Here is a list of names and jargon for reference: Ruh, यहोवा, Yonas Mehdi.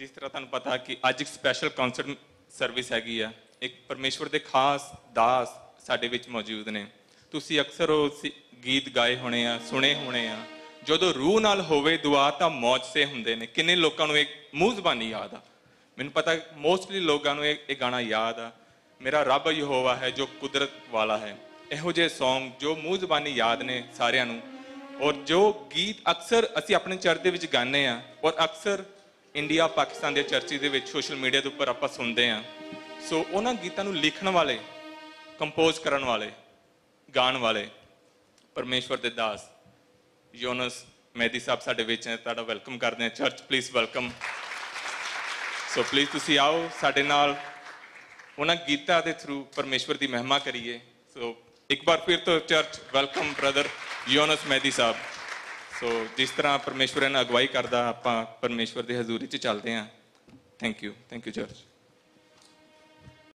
जिस तरह तुहानू पता कि अज एक स्पैशल कॉन्सर्ट सर्विस हैगी आ, एक परमेश्वर के खास दास साडे विच मौजूद ने। तुसी अक्सर उस गीत गाए होने आ, सुने होने आ, जो रूह नाल होवे दुआ तां मौज से हुंदे ने। किन्ने लोकां नूं एक मूँह ज़बानी याद आ, मैनूं पता मोस्टली लोकां नूं एक गाना याद आ, मेरा रब यहोवा है जो कुदरत वाला है। इहो जे सौंग जो मूँह ज़बानी याद ने सारियां नूं, और जो गीत अक्सर असीं अपने चर्च दे विच गाने आ, और अक्सर इंडिया पाकिस्तान दे चर्च दे विच सोशल मीडिया दे उपर आपां सुनदे आ। सो उन्हां गीतां नूं लिखण वाले, कंपोज करन वाले, गाण वाले परमेश्वर दे दास योनस मेहदी साहब साडे विच ने। तुहाडा वेलकम करदे आ church, please welcome. So please तुसीं आओ साडे नाल, उन्हां गीतां दे थ्रू परमेश्वर दी महिमा करिए। सो एक बार फिर तो church welcome brother Younas Mehdi साहब। सो जिस तरह परमेश्वर ने अगवाई करदा, आपां परमेश्वर की हजूरी 'च चलदे आ। Thank you church.